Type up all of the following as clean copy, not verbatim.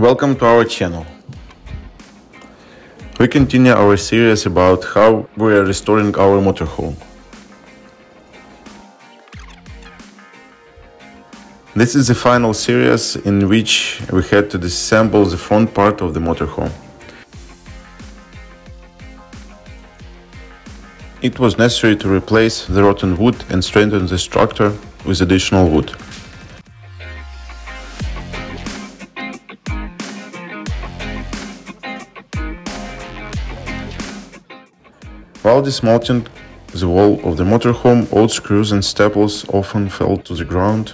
Welcome to our channel. We continue our series about how we are restoring our motorhome. This is the final series in which we had to disassemble the front part of the motorhome. It was necessary to replace the rotten wood and strengthen the structure with additional wood. While dismounting the wall of the motorhome, old screws and staples often fell to the ground,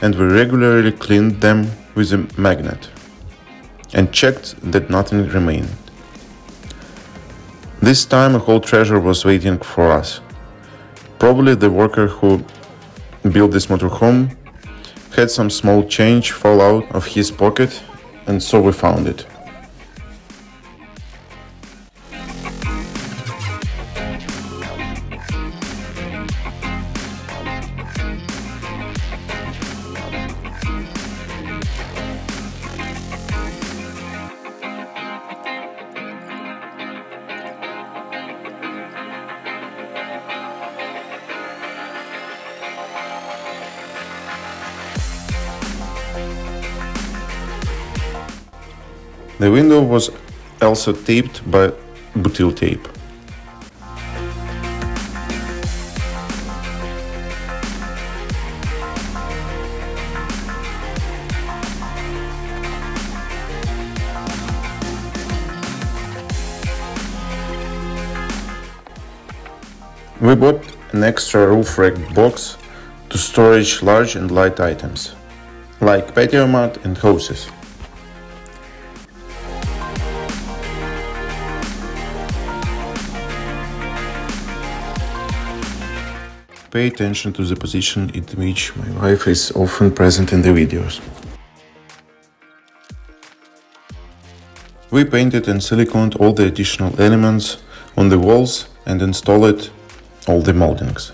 and we regularly cleaned them with a magnet and checked that nothing remained. This time a whole treasure was waiting for us. Probably the worker who built this motorhome had some small change fall out of his pocket, and so we found it. The window was also taped by butyl tape. We bought an extra roof rack box to store large and light items, like patio mat and hoses. Pay attention to the position in which my wife is often present in the videos. We painted and siliconed all the additional elements on the walls and installed all the moldings.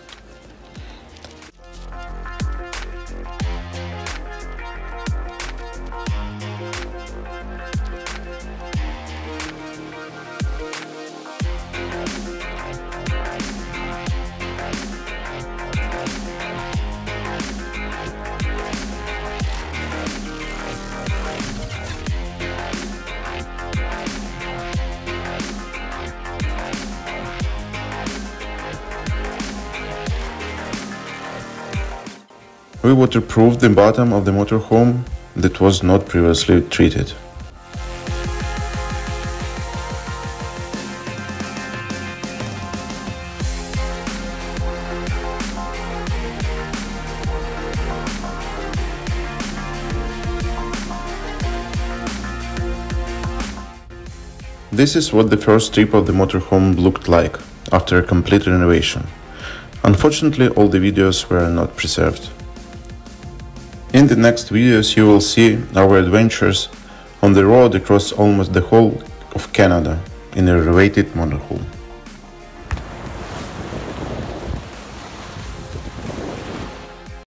We waterproofed the bottom of the motorhome that was not previously treated. This is what the first strip of the motorhome looked like after a complete renovation. Unfortunately, all the videos were not preserved. In the next videos you will see our adventures on the road across almost the whole of Canada in a renovated motorhome.